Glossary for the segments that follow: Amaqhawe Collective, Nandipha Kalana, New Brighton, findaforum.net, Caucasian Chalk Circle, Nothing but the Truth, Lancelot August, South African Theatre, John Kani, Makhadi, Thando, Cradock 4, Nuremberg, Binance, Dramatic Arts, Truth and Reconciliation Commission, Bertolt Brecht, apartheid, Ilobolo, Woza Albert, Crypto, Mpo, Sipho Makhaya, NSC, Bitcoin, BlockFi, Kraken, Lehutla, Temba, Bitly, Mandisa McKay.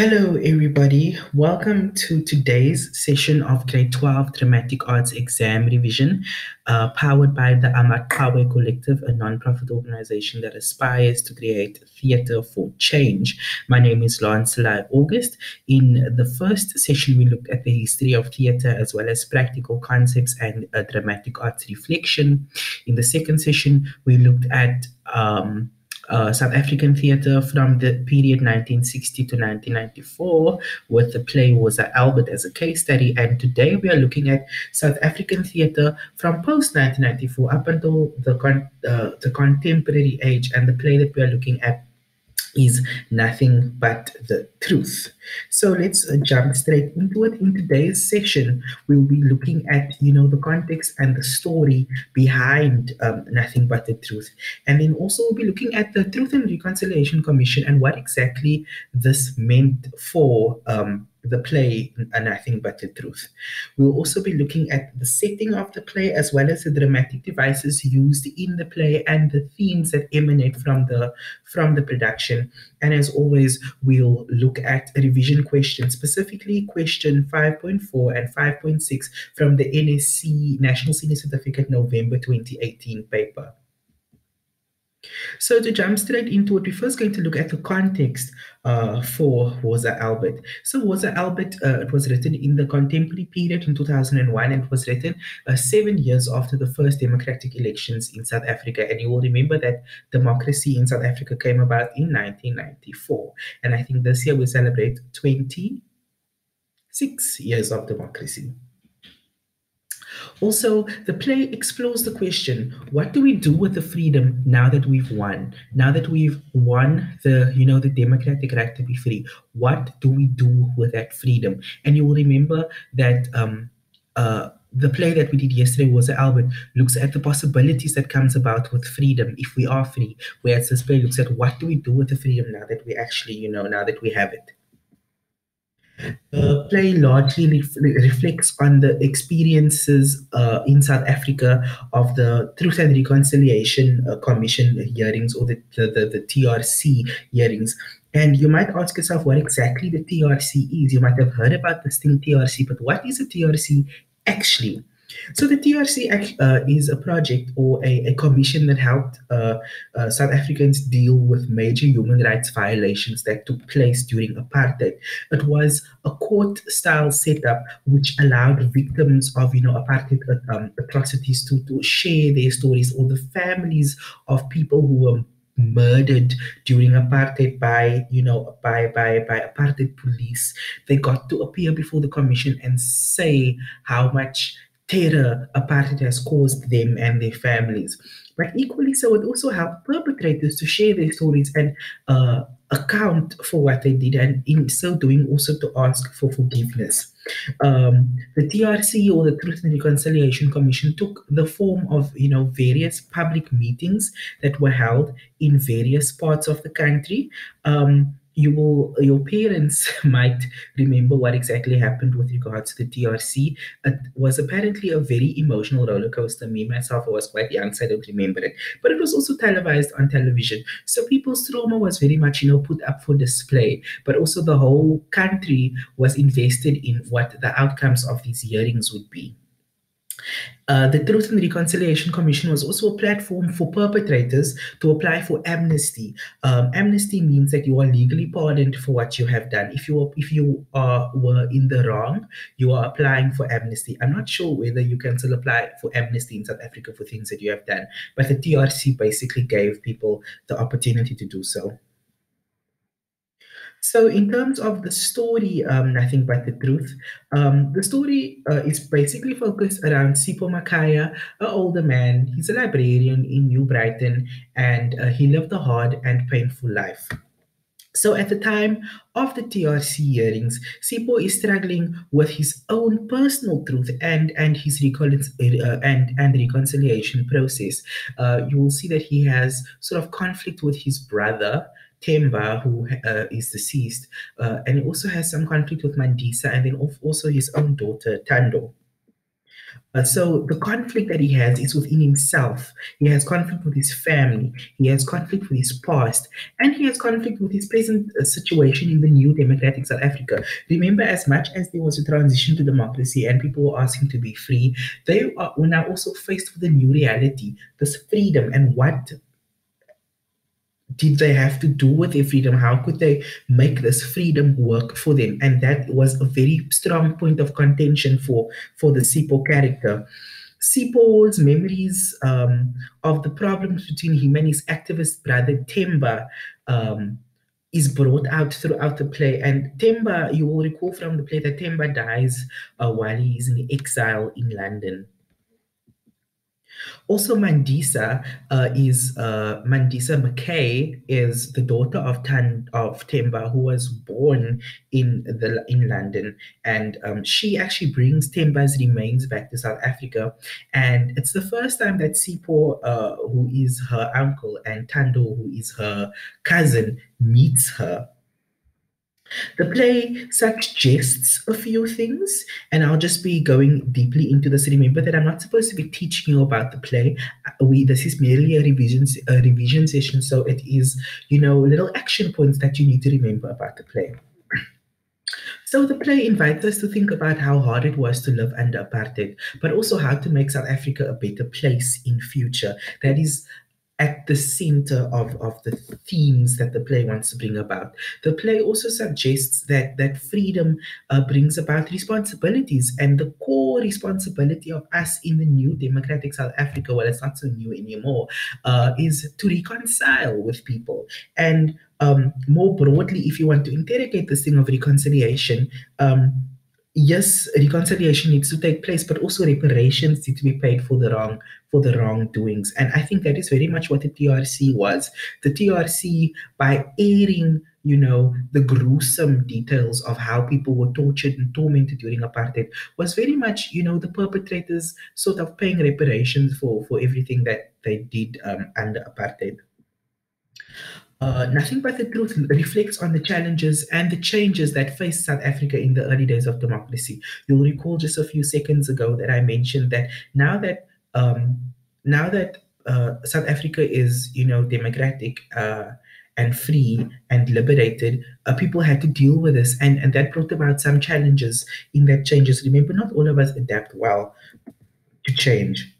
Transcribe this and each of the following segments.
Hello everybody, welcome to today's session of Grade 12 Dramatic Arts Exam Revision powered by the Amaqhawe Collective, a non-profit organization that aspires to create theatre for change. My name is Lancelot August. In the first session we looked at the history of theatre as well as practical concepts and a dramatic arts reflection. In the second session we looked at South African theatre from the period 1960 to 1994 with the play Woza Albert as a case study, and today we are looking at South African theatre from post-1994 up until the contemporary age, and the play that we are looking at is Nothing But the Truth. So let's jump straight into it. In today's section, we'll be looking at, the context and the story behind Nothing But the Truth. And then also we'll be looking at the Truth and Reconciliation Commission and what exactly this meant for the play Nothing But the Truth. We'll also be looking at the setting of the play as well as the dramatic devices used in the play and the themes that emanate from the production. And as always, we'll look at a revision question, specifically question 5.4 and 5.6 from the NSC National Senior Certificate November 2018 paper. So to jump straight into it, we're first going to look at the context for Woza Albert. So Woza Albert, it was written in the contemporary period in 2001, and it was written 7 years after the first democratic elections in South Africa. And you will remember that democracy in South Africa came about in 1994. And I think this year we celebrate 26 years of democracy. Also, the play explores the question, what do we do with the freedom now that we've won? Now that we've won the democratic right to be free, what do we do with that freedom? And you will remember that the play that we did yesterday, Woza Albert, looks at the possibilities that comes about with freedom if we are free, whereas this play looks at what do we do with the freedom now that we actually, now that we have it. The play largely reflects on the experiences in South Africa of the Truth and Reconciliation Commission hearings, or the TRC hearings. And you might ask yourself what exactly the TRC is. You might have heard about this thing, TRC, but what is a TRC actually? So the TRC is a project or a commission that helped South Africans deal with major human rights violations that took place during apartheid. It was a court-style setup which allowed victims of apartheid atrocities to share their stories, or the families of people who were murdered during apartheid by by apartheid police. They got to appear before the commission and say how much terror apartheid has caused them and their families. But equally so, it also helped perpetrators to share their stories and account for what they did, and in so doing also to ask for forgiveness. The TRC, or the Truth and Reconciliation Commission, took the form of various public meetings that were held in various parts of the country. Your parents might remember what exactly happened with regards to the TRC. It was apparently a very emotional roller coaster. Me, myself, I was quite young, so I don't remember it. But it was also televised on television. So people's trauma was very much, put up for display. But also the whole country was invested in what the outcomes of these hearings would be. The Truth and Reconciliation Commission was also a platform for perpetrators to apply for amnesty. Amnesty means that you are legally pardoned for what you have done. If you were in the wrong, you are applying for amnesty. I'm not sure whether you can still apply for amnesty in South Africa for things that you have done, but the TRC basically gave people the opportunity to do so. So in terms of the story, Nothing But the Truth, the story is basically focused around Sipho Makhaya, an older man. He's a librarian in New Brighton, and he lived a hard and painful life. So at the time of the TRC hearings, Sipho is struggling with his own personal truth and his reconciliation process. You will see that he has sort of conflict with his brother, Temba, who is deceased, and he also has some conflict with Mandisa, and then also his own daughter, Thando. So the conflict that he has is within himself. He has conflict with his family. He has conflict with his past. And he has conflict with his present situation in the new democratic South Africa. Remember, as much as there was a transition to democracy and people were asking to be free, they were now also faced with a new reality, this freedom, and what did they have to do with their freedom? How could they make this freedom work for them? And that was a very strong point of contention for the Sipho character. Sipho's memories of the problems between him and his activist brother Temba is brought out throughout the play. And Temba, you will recall from the play that Temba dies while he is in exile in London. Also, Mandisa Mandisa McKay is the daughter of Temba, who was born in London, and she actually brings Temba's remains back to South Africa, and it's the first time that Sipho, who is her uncle, and Thando, who is her cousin, meets her. The play suggests a few things, and I'll just be going deeply into this. Remember that I'm not supposed to be teaching you about the play. This is merely a revision session, so it is, you know, little action points that you need to remember about the play. So the play invites us to think about how hard it was to live under apartheid, but also how to make South Africa a better place in future. That is at the center of the themes that the play wants to bring about. The play also suggests that freedom brings about responsibilities, and the core responsibility of us in the new democratic South Africa, well, it's not so new anymore, is to reconcile with people. And more broadly, if you want to interrogate this thing of reconciliation, yes, reconciliation needs to take place, but also reparations need to be paid for the wrongdoings. And I think that is very much what the TRC was. The TRC, by airing, you know, the gruesome details of how people were tortured and tormented during apartheid, was very much, you know, the perpetrators sort of paying reparations for everything that they did under apartheid. Nothing but the Truth reflects on the challenges and the changes that faced South Africa in the early days of democracy. You'll recall just a few seconds ago that I mentioned that now that South Africa is, you know, democratic and free and liberated, people had to deal with this, and that brought about some challenges in that changes. Remember, not all of us adapt well to change.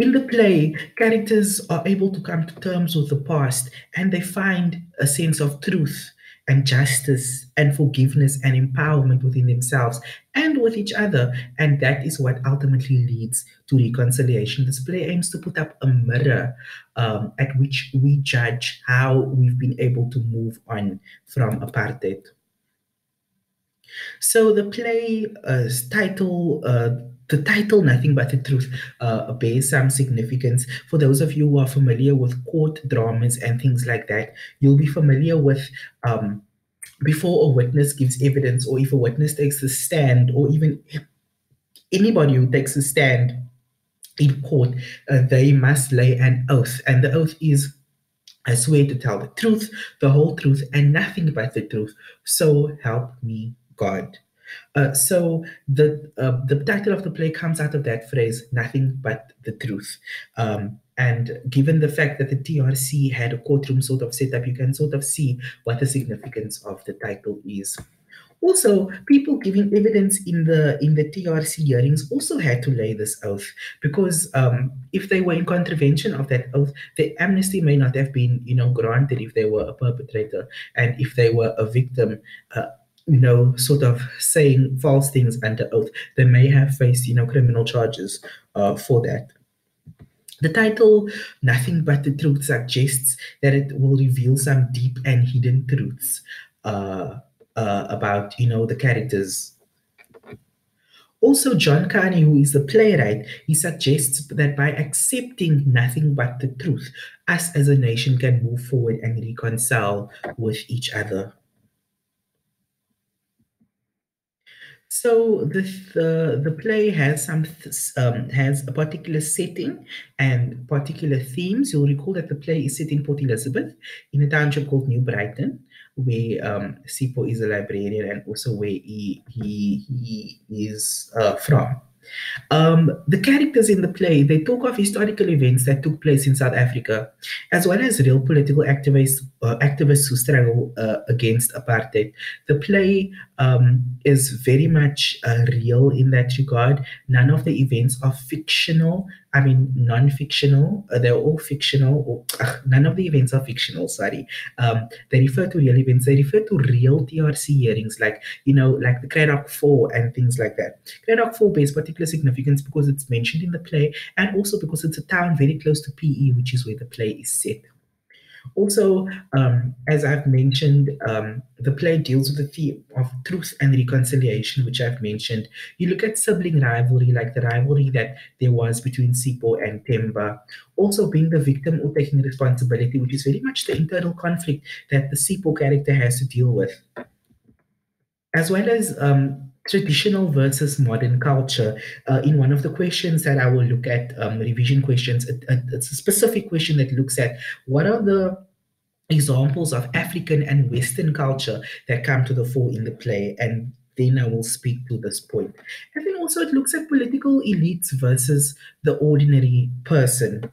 In the play, characters are able to come to terms with the past, and they find a sense of truth and justice and forgiveness and empowerment within themselves and with each other. And that is what ultimately leads to reconciliation. This play aims to put up a mirror at which we judge how we've been able to move on from apartheid. So the play's title, the title, Nothing but the Truth, bears some significance. For those of you who are familiar with court dramas and things like that, you'll be familiar with before a witness gives evidence, or if a witness takes a stand, or even anybody who takes a stand in court, they must lay an oath. And the oath is, I swear to tell the truth, the whole truth, and nothing but the truth, so help me God. So the title of the play comes out of that phrase, nothing but the truth. And given the fact that the TRC had a courtroom sort of set up, you can sort of see what the significance of the title is. Also, people giving evidence in the TRC hearings also had to lay this oath, because if they were in contravention of that oath, the amnesty may not have been, you know, granted if they were a perpetrator, and if they were a victim, you know, sort of saying false things under oath, they may have faced, you know, criminal charges for that. The title, Nothing But the Truth, suggests that it will reveal some deep and hidden truths about, you know, the characters. Also, John Kani, who is the playwright, he suggests that by accepting nothing but the truth, us as a nation can move forward and reconcile with each other. So the play has has a particular setting and particular themes. You'll recall that the play is set in Port Elizabeth, in a township called New Brighton, where Sipho is a librarian, and also where he is from. The characters in the play, they talk of historical events that took place in South Africa, as well as real political activists who struggle against apartheid. The play is very much real in that regard. None of the events are fictional, I mean non-fictional, they're all fictional, or none of the events are fictional, sorry. They refer to real events, they refer to real TRC hearings, like, you know, like the Cradock 4 and things like that. Cradock 4 bears particular significance because it's mentioned in the play, and also because it's a town very close to PE, which is where the play is set. Also, as I've mentioned, the play deals with the theme of truth and reconciliation, which I've mentioned. You look at sibling rivalry, like the rivalry that there was between Sipho and Temba. Also being the victim or taking responsibility, which is very much the internal conflict that the Sipho character has to deal with. As well as traditional versus modern culture. In one of the questions that I will look at, revision questions, it's a specific question that looks at what are the examples of African and Western culture that come to the fore in the play, and then I will speak to this point. And then also it looks at political elites versus the ordinary person.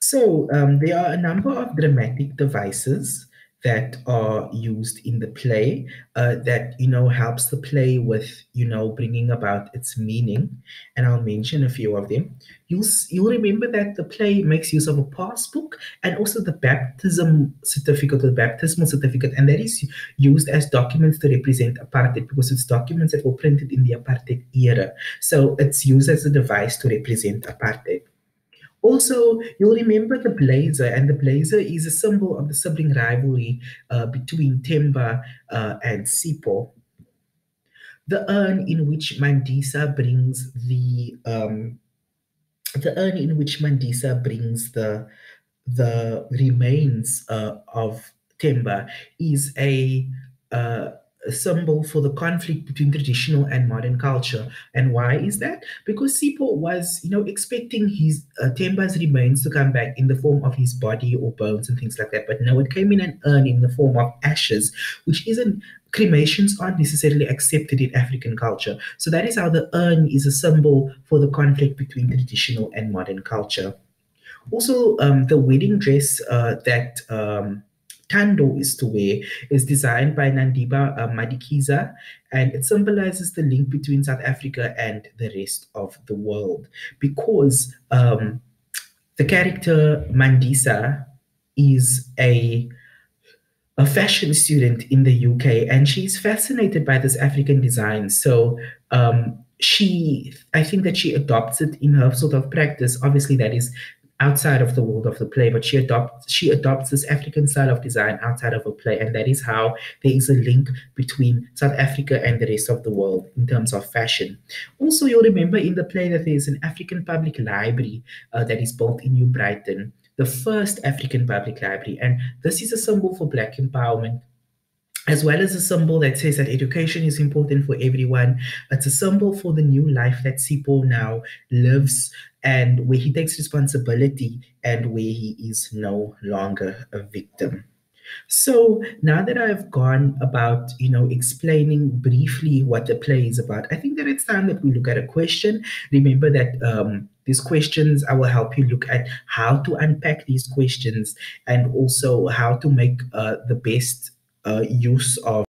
So there are a number of dramatic devices that are used in the play that, you know, helps the play with, you know, bringing about its meaning. And I'll mention a few of them. You'll remember that the play makes use of a passbook and also the baptism certificate, or the baptismal certificate, and that is used as documents to represent apartheid, because it's documents that were printed in the apartheid era. So it's used as a device to represent apartheid. Also, you'll remember the blazer, and the blazer is a symbol of the sibling rivalry between Temba and Sipho. The urn in which Mandisa brings the remains of Temba is a symbol for the conflict between traditional and modern culture. And why is that? Because Sipho was, you know, expecting his Temba's remains to come back in the form of his body or bones and things like that, but no, it came in an urn in the form of ashes, which isn't, cremations aren't necessarily accepted in African culture. So that is how the urn is a symbol for the conflict between traditional and modern culture. Also, the wedding dress that Thando is to wear is designed by Nandipha Kalana, and it symbolizes the link between South Africa and the rest of the world, because the character Mandisa is a fashion student in the UK, and she's fascinated by this African design. So I think that she adopts it in her sort of practice. Obviously, that is outside of the world of the play, but she adopts this African style of design outside of a play, and that is how there is a link between South Africa and the rest of the world in terms of fashion. Also, you'll remember in the play that there is an African public library that is built in New Brighton, the first African public library, and this is a symbol for Black empowerment, as well as a symbol that says that education is important for everyone. It's a symbol for the new life that Sipho now lives, and where he takes responsibility and where he is no longer a victim. So now that I've gone about, you know, explaining briefly what the play is about, I think that it's time that we look at a question. Remember that these questions, I will help you look at how to unpack these questions, and also how to make the best use of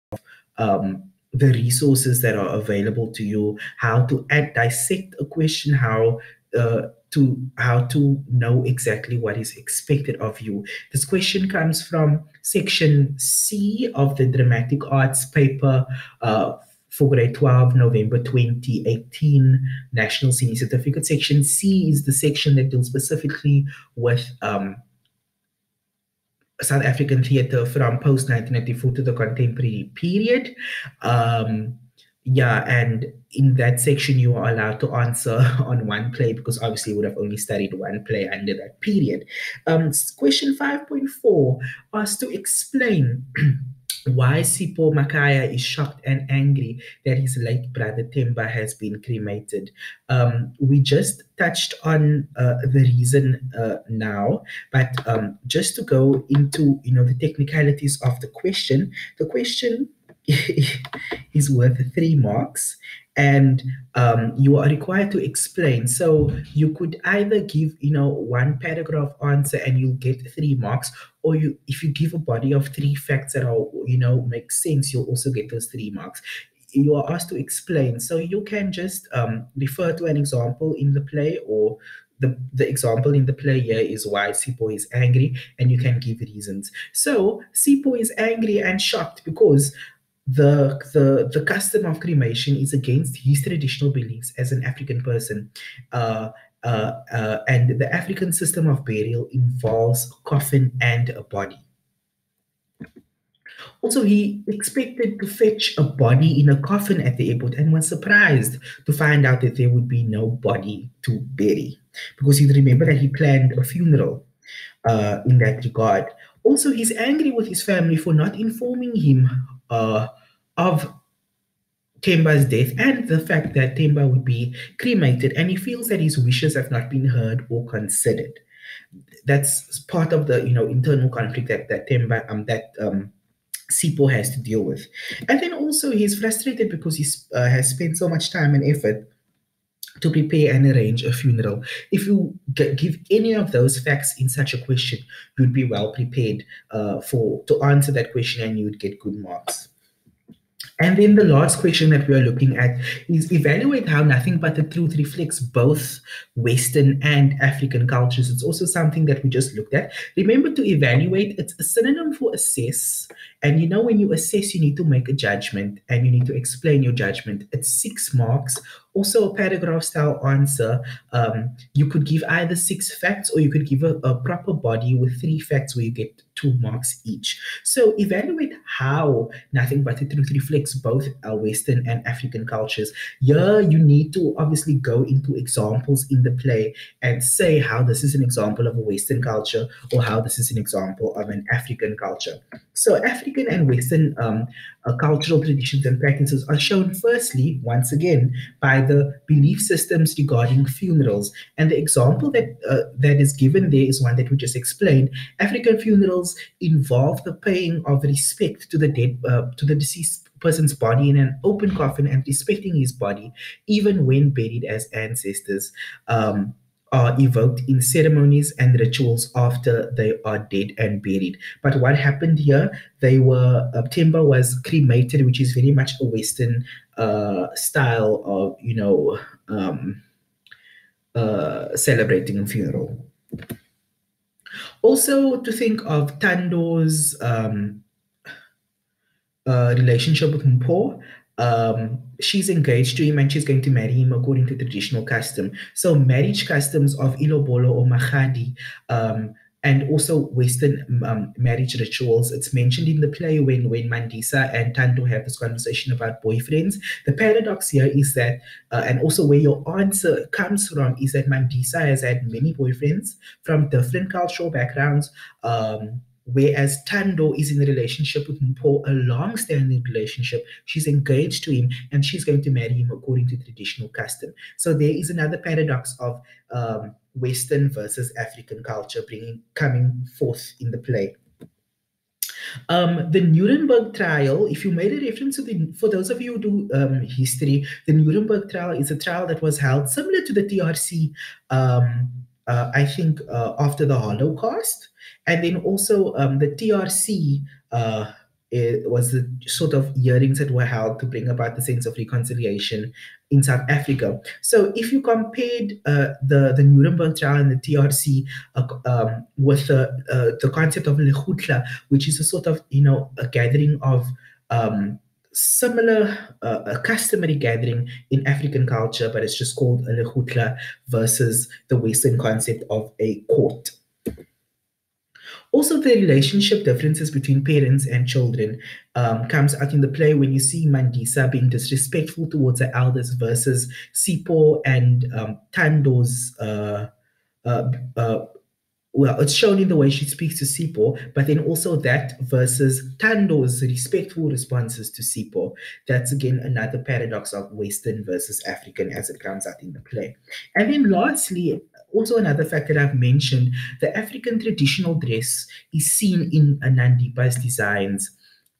the resources that are available to you, how to dissect a question, how to know exactly what is expected of you. This question comes from section C of the dramatic arts paper for grade 12, November 2018, National Senior Certificate. Section C is the section that deals specifically with South African theatre from post-1994 to the contemporary period. And in that section, you are allowed to answer on one play, because obviously you would have only studied one play under that period. Question 5.4 asks to explain why Sipho Makhaya is shocked and angry that his late brother Temba has been cremated. We just touched on the reason now, but just to go into, you know, the technicalities of the question is worth 3 marks, and you are required to explain. So you could either give, you know, 1 paragraph answer and you'll get 3 marks, or you, if you give a body of 3 facts that are, you know, make sense, you'll also get those 3 marks. You are asked to explain. So you can just refer to an example in the play, or the example in the play here is why Sipho is angry, and you can give reasons. So Sipho is angry and shocked because the custom of cremation is against his traditional beliefs as an African person. And the African system of burial involves a coffin and a body. Also, he expected to fetch a body in a coffin at the airport and was surprised to find out that there would be no body to bury, because he'd remember that he planned a funeral in that regard. Also, he's angry with his family for not informing him of Temba's death and the fact that Temba would be cremated, and he feels that his wishes have not been heard or considered. That's part of the, you know, internal conflict that Temba Sipho has to deal with. And then also he's frustrated because he has spent so much time and effort to prepare and arrange a funeral. If you give any of those facts in such a question, you'd be well prepared to answer that question, and you'd get good marks. And then the last question that we are looking at is evaluate how Nothing But the Truth reflects both Western and African cultures. It's also something that we just looked at. Remember to evaluate, it's a synonym for assess. And you know, when you assess, you need to make a judgment and you need to explain your judgment. It's 6 marks. Also a paragraph style answer. You could give either 6 facts, or you could give a proper body with 3 facts, where you get 2 marks each. So evaluate how Nothing But the Truth reflects both our Western and African cultures. Here you need to obviously go into examples in the play and say how this is an example of a Western culture, or how this is an example of an African culture. So African and Western cultural traditions and practices are shown firstly, once again, by the belief systems regarding funerals. And the example that is given there is one that we just explained. African funerals involve the paying of respect to the dead, to the deceased person's body in an open coffin, and respecting his body, even when buried as ancestors, are evoked in ceremonies and rituals after they are dead and buried. But what happened here, Temba was cremated, which is very much a Western style of, you know, celebrating a funeral. Also to think of Thando's relationship with Mpo. She's engaged to him and she's going to marry him according to traditional custom. So marriage customs of Ilobolo or Makhadi, and also Western marriage rituals. It's mentioned in the play when Mandisa and Thando have this conversation about boyfriends. The paradox here is that, and also where your answer comes from, is that Mandisa has had many boyfriends from different cultural backgrounds, whereas Thando is in a relationship with Mpo, a long-standing relationship. She's engaged to him and she's going to marry him according to traditional custom. So there is another paradox of Western versus African culture coming forth in the play. The Nuremberg trial, if you made a reference to for those of you who do history, the Nuremberg trial is a trial that was held similar to the TRC, I think, after the Holocaust. And then also the TRC was the sort of hearings that were held to bring about the sense of reconciliation in South Africa. So if you compared the Nuremberg trial and the TRC with the concept of Lehutla, which is a sort of, you know, a gathering of similar a customary gathering in African culture, but it's just called a Lehutla, versus the Western concept of a court. Also, the relationship differences between parents and children comes out in the play when you see Mandisa being disrespectful towards her elders versus Sipho and Thando's, well, it's shown in the way she speaks to Sipho, but then also that versus Thando's respectful responses to Sipho. That's again another paradox of Western versus African as it comes out in the play. And then lastly, also another fact that I've mentioned, the African traditional dress is seen in Nandipha's designs.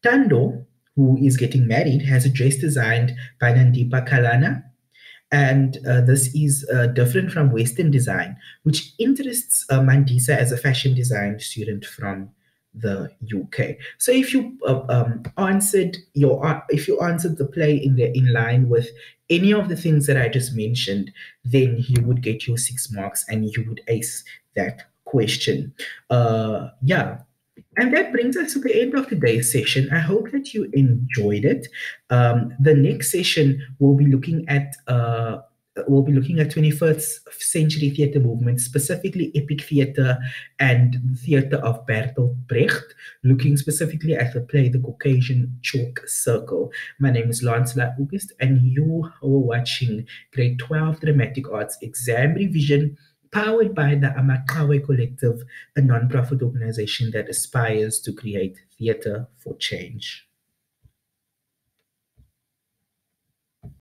Thando, who is getting married, has a dress designed by Nandipha Kalana. And this is different from Western design, which interests Mandisa as a fashion design student from the UK. So if you answered the play in line with any of the things that I just mentioned, then you would get your 6 marks and you would ace that question. And that brings us to the end of today's session. I hope that you enjoyed it. The next session we'll be looking at 21st century theatre movements, specifically epic theatre and theatre of Bertolt Brecht, looking specifically at the play The Caucasian Chalk Circle. My name is Lancelot August, and you are watching Grade 12 Dramatic Arts Exam Revision, powered by the Amaqhawe Collective, a non-profit organization that aspires to create theatre for change.